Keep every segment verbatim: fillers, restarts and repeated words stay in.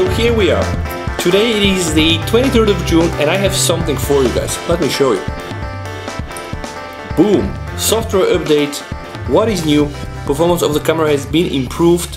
So here we are. Today it is the twenty-third of June and I have something for you guys. Let me show you. Boom! Software update. What is new? Performance of the camera has been improved.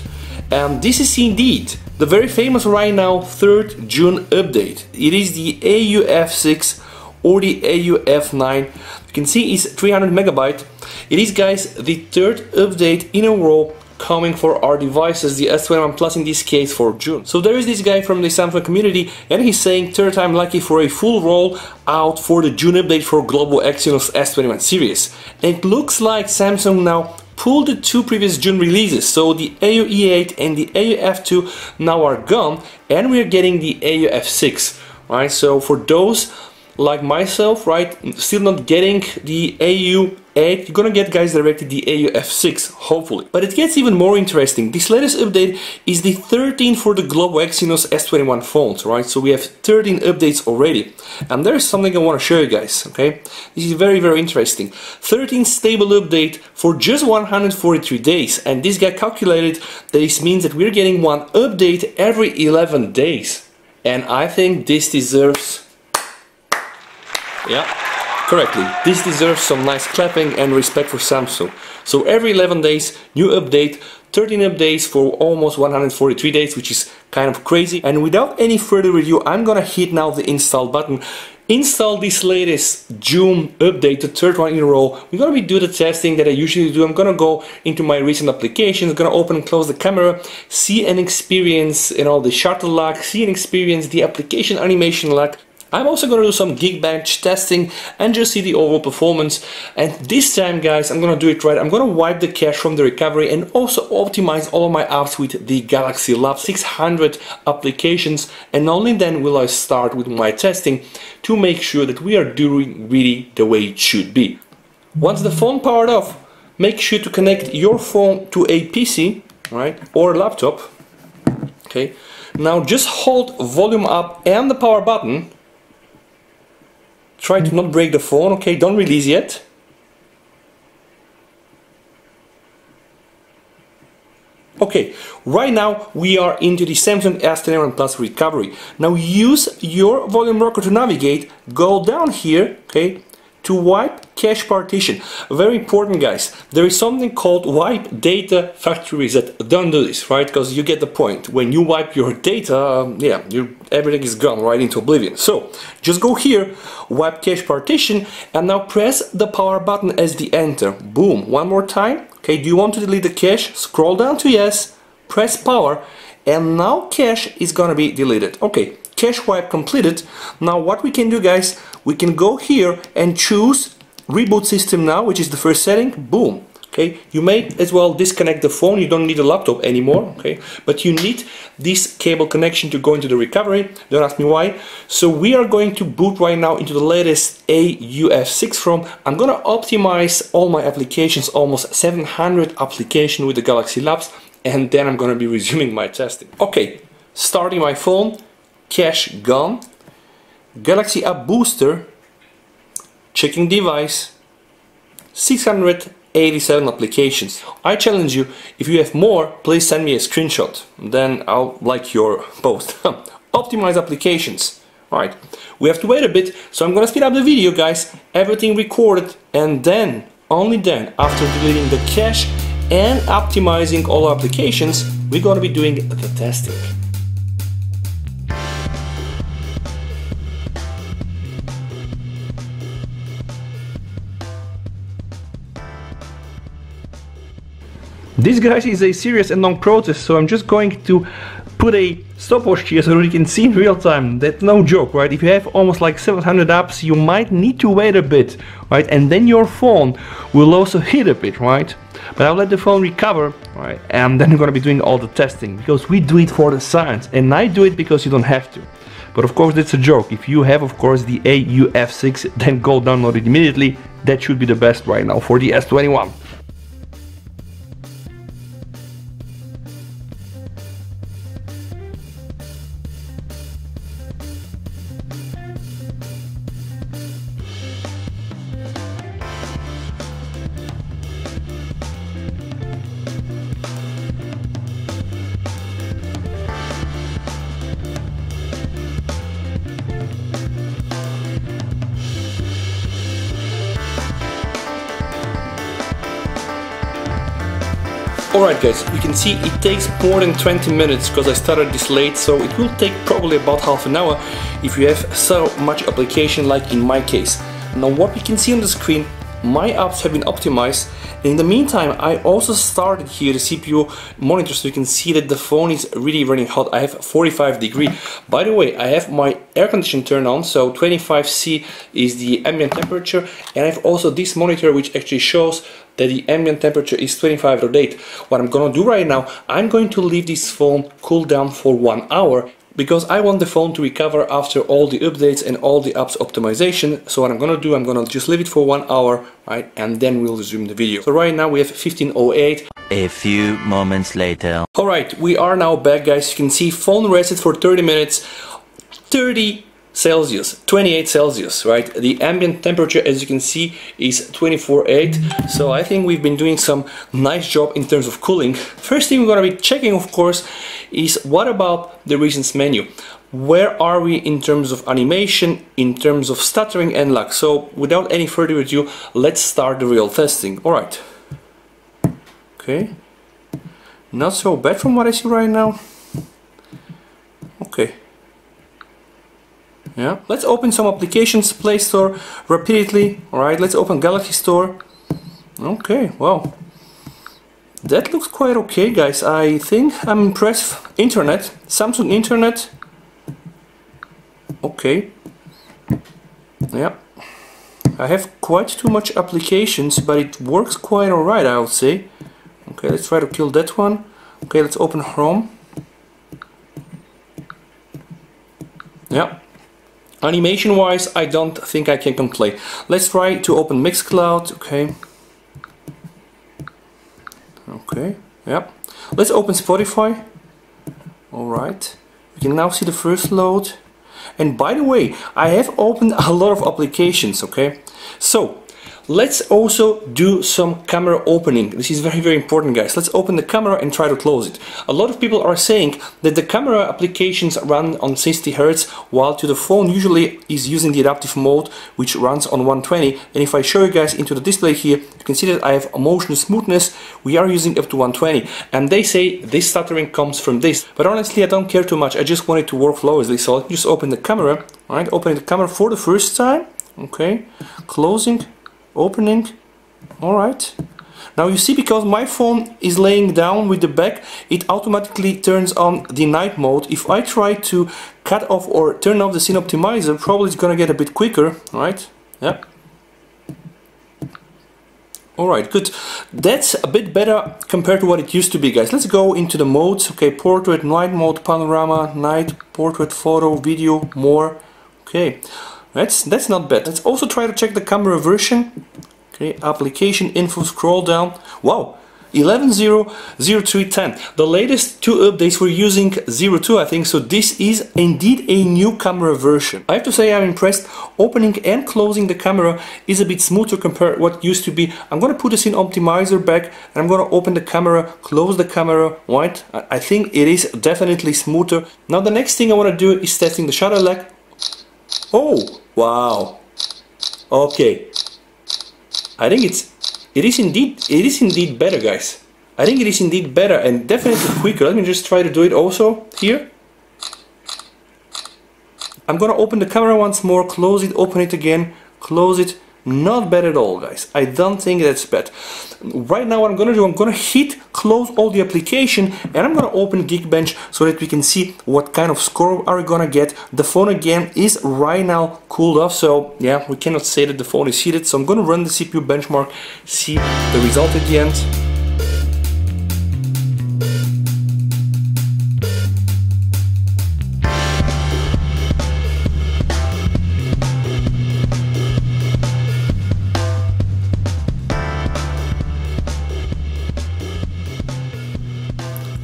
And this is indeed the very famous right now third June update. It is the A U F six or the A U F nine. You can see it's three hundred megabyte. It is, guys, the third update in a row coming for our devices, the S twenty-one plus in this case for June. So there is this guy from the Samsung community and he's saying third time lucky for a full roll out for the June update for global Exynos S twenty-one series. And it looks like Samsung now pulled the two previous June releases, so the A U E eight and the A U F two now are gone and we're getting the A U F six, right? So for those like myself, right, still not getting the A U eight, you're gonna get, guys, directly the A U F six, hopefully. But it gets even more interesting. This latest update is the thirteenth for the global Exynos S twenty-one phones, right? So we have thirteen updates already. And there's something I wanna show you guys, okay? This is very, very interesting. thirteen stable update for just one hundred forty-three days. And this guy calculated that this means that we're getting one update every eleven days. And I think this deserves, yeah, correctly. This deserves some nice clapping and respect for Samsung. So every eleven days, new update, thirteen updates for almost one hundred forty-three days, which is kind of crazy. And without any further review, I'm gonna hit now the install button. Install this latest June update, the third one in a row. We're gonna be do the testing that I usually do. I'm gonna go into my recent applications, gonna open and close the camera, see and experience, you know, the shutter lock, see and experience the application animation lock. I'm also going to do some Geekbench testing and just see the overall performance. And this time, guys, I'm going to do it right. I'm going to wipe the cache from the recovery and also optimize all of my apps with the Galaxy Lab, six hundred applications. And only then will I start with my testing to make sure that we are doing really the way it should be. Once the phone powered off, make sure to connect your phone to a P C, right, or a laptop. Okay. Now just hold volume up and the power button. Try to not break the phone, okay? Don't release yet. Okay, right now we are into the Samsung S twenty-one plus recovery. Now use your volume rocker to navigate, go down here, okay, to wipe cache partition. Very important, guys. There is something called wipe data factory reset. Don't do this, right? Because you get the point. When you wipe your data, yeah, you, everything is gone right into oblivion. So just go here, wipe cache partition, and now press the power button as the enter. Boom, one more time. Okay, do you want to delete the cache? Scroll down to yes, press power, and now cache is gonna be deleted. Okay. Cache wipe completed. Now what we can do, guys, we can go here and choose reboot system now, which is the first setting. Boom. Okay, you may as well disconnect the phone. You don't need a laptop anymore, okay? But you need this cable connection to go into the recovery. Don't ask me why. So we are going to boot right now into the latest A U F six from. I'm gonna optimize all my applications, almost seven hundred applications with the Galaxy Labs, and then I'm gonna be resuming my testing. Okay, starting my phone. Cache gone. Galaxy App Booster. Checking device. six hundred eighty-seven applications. I challenge you, if you have more, please send me a screenshot. Then I'll like your post. Optimize applications. Alright, we have to wait a bit, so I'm gonna speed up the video, guys. Everything recorded, and then, only then, after deleting the cache and optimizing all our applications, we're gonna be doing the testing. This guy is a serious and long process, so I'm just going to put a stopwatch here so we can see in real time. That's no joke, right? If you have almost like seven hundred apps, you might need to wait a bit, right? And then your phone will also hit a bit, right? But I'll let the phone recover, right? And then I'm gonna be doing all the testing because we do it for the science, and I do it because you don't have to. But of course, that's a joke. If you have, of course, the A U F six, then go download it immediately. That should be the best right now for the S twenty-one. Alright guys, you can see it takes more than twenty minutes because I started this late, so it will take probably about half an hour if you have so much application like in my case. Now what we can see on the screen, my apps have been optimized, and in the meantime I also started here the C P U monitor, so you can see that the phone is really running hot. I have forty-five degree. By the way, I have my air conditioning turned on, so twenty-five C is the ambient temperature, and I have also this monitor which actually shows that the ambient temperature is twenty-five degrees Celsius. What I'm gonna do right now, I'm going to leave this phone cool down for one hour because I want the phone to recover after all the updates and all the apps optimization. So what I'm gonna do, I'm gonna just leave it for one hour, right, and then we'll resume the video. So right now we have fifteen oh eight. A few moments later. All right, we are now back, guys. You can see phone rested for thirty minutes, thirty Celsius, twenty-eight Celsius, right? The ambient temperature, as you can see, is twenty-four point eight. So I think we've been doing some nice job in terms of cooling. First thing we're gonna be checking, of course, is what about the recents menu? Where are we in terms of animation, in terms of stuttering and lag? So without any further ado, let's start the real testing. All right. Okay. Not so bad from what I see right now. Okay. Yeah. Let's open some applications, Play Store, repeatedly. Alright, let's open Galaxy Store. Okay, wow. That looks quite okay, guys. I think I'm impressed. Internet, Samsung Internet. Okay. Yeah. I have quite too much applications, but it works quite alright, I would say. Okay, let's try to kill that one. Okay, let's open Chrome. Yeah. Animation wise, I don't think I can complain. Let's try to open Mixcloud, okay. Okay, yeah. Let's open Spotify. Alright. We can now see the first load. And by the way, I have opened a lot of applications, okay. So, let's also do some camera opening. This is very, very important, guys. Let's open the camera and try to close it. A lot of people are saying that the camera applications run on sixty hertz, while to the phone usually is using the adaptive mode, which runs on one twenty. And if I show you guys into the display here, you can see that I have motion smoothness. We are using up to one twenty. And they say this stuttering comes from this. But honestly, I don't care too much. I just want it to work flawlessly. So let me just open the camera. All right, open the camera for the first time. Okay, closing. Opening. Alright. Now you see, because my phone is laying down with the back, it automatically turns on the night mode. If I try to cut off or turn off the scene optimizer, probably it's gonna get a bit quicker, right? Yeah. Alright, good. That's a bit better compared to what it used to be, guys. Let's go into the modes. Okay, portrait, night mode, panorama, night, portrait, photo, video, more. Okay. That's, that's not bad. Let's also try to check the camera version. Okay, application info, scroll down. Wow, eleven oh oh three ten. The latest two updates were using zero two, I think, so this is indeed a new camera version. I have to say I'm impressed. Opening and closing the camera is a bit smoother compared to what used to be. I'm gonna put the scene optimizer back and I'm gonna open the camera, close the camera, right? I think it is definitely smoother. Now the next thing I wanna do is testing the shutter lag. Oh, wow. Okay. I think it's it is indeed it is indeed better, guys. I think it is indeed better and definitely quicker. Let me just try to do it also here. I'm gonna open the camera once more, close it, open it again, close it. Not bad at all, guys. I don't think that's bad. Right now what I'm gonna do, I'm gonna hit close all the application and I'm gonna open Geekbench so that we can see what kind of score are we gonna get. The phone again is right now cooled off, so yeah, we cannot say that the phone is heated. So I'm gonna run the C P U benchmark, see the result at the end.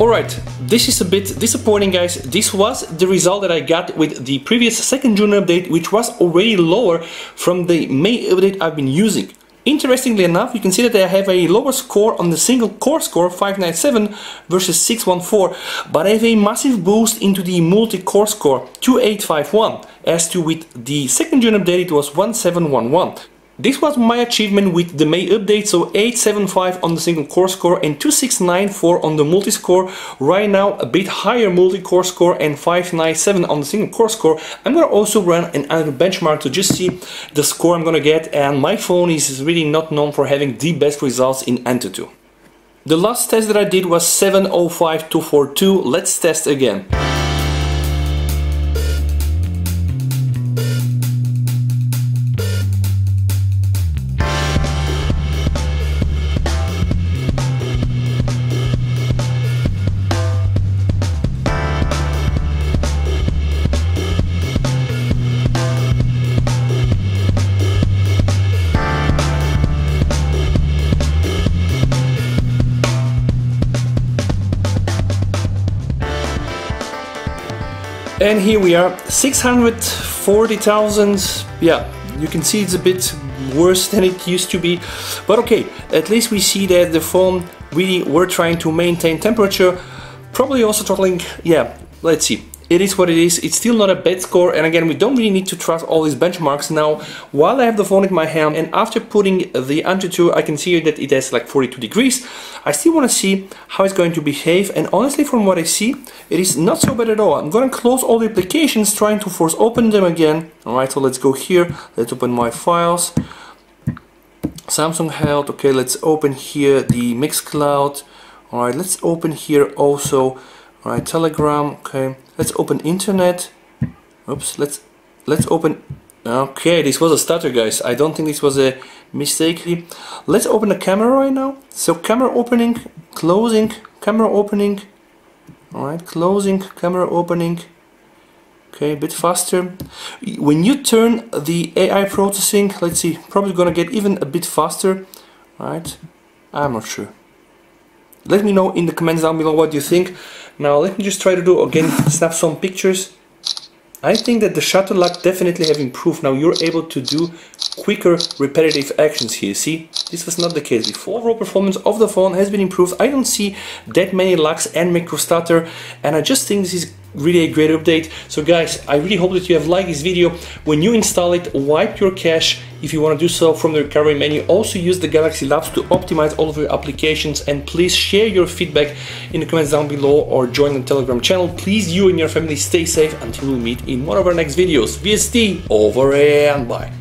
Alright, this is a bit disappointing, guys. This was the result that I got with the previous second June update, which was already lower from the May update I've been using. Interestingly enough, you can see that I have a lower score on the single core score, five ninety-seven versus six one four, but I have a massive boost into the multi-core score, two eight five one, as to with the second June update it was one seven one one. This was my achievement with the May update, so eight seventy-five on the single core score and two six nine four on the multi-score. Right now a bit higher multi-core score and five nine seven on the single core score. I'm gonna also run another benchmark to just see the score I'm gonna get, and my phone is really not known for having the best results in Antutu. The last test that I did was seven oh five two four two, let's test again. And here we are, six hundred forty thousand, yeah, you can see it's a bit worse than it used to be, but okay, at least we see that the phone really were trying to maintain temperature, probably also throttling, yeah, let's see. It is what it is, it's still not a bad score, and again we don't really need to trust all these benchmarks now. While I have the phone in my hand and after putting the Antutu, I can see that it has like forty-two degrees. I still want to see how it's going to behave, and honestly from what I see, it is not so bad at all. I'm going to close all the applications, trying to force open them again. Alright, so let's go here, let's open my files. Samsung held, okay, let's open here the Mixcloud. Alright, let's open here also. Alright, Telegram, okay, let's open internet, oops, let's, let's open, okay, this was a stutter guys, I don't think this was a mistake. Let's open the camera right now, so camera opening, closing, camera opening, alright, closing, camera opening, okay, a bit faster. When you turn the A I processing, let's see, probably gonna get even a bit faster, alright, I'm not sure. Let me know in the comments down below what you think. Now let me just try to do again, snap some pictures. I think that the shutter lock definitely have improved. Now you're able to do quicker repetitive actions here, see? This was not the case before. Overall performance of the phone has been improved. I don't see that many locks and micro stutter, and I just think this is really a great update. So guys, I really hope that you have liked this video. When you install it, wipe your cache if you want to do so from the recovery menu. Also use the Galaxy Labs to optimize all of your applications, and please share your feedback in the comments down below or join the Telegram channel. Please you and your family stay safe until we meet in one of our next videos. V S T over and bye.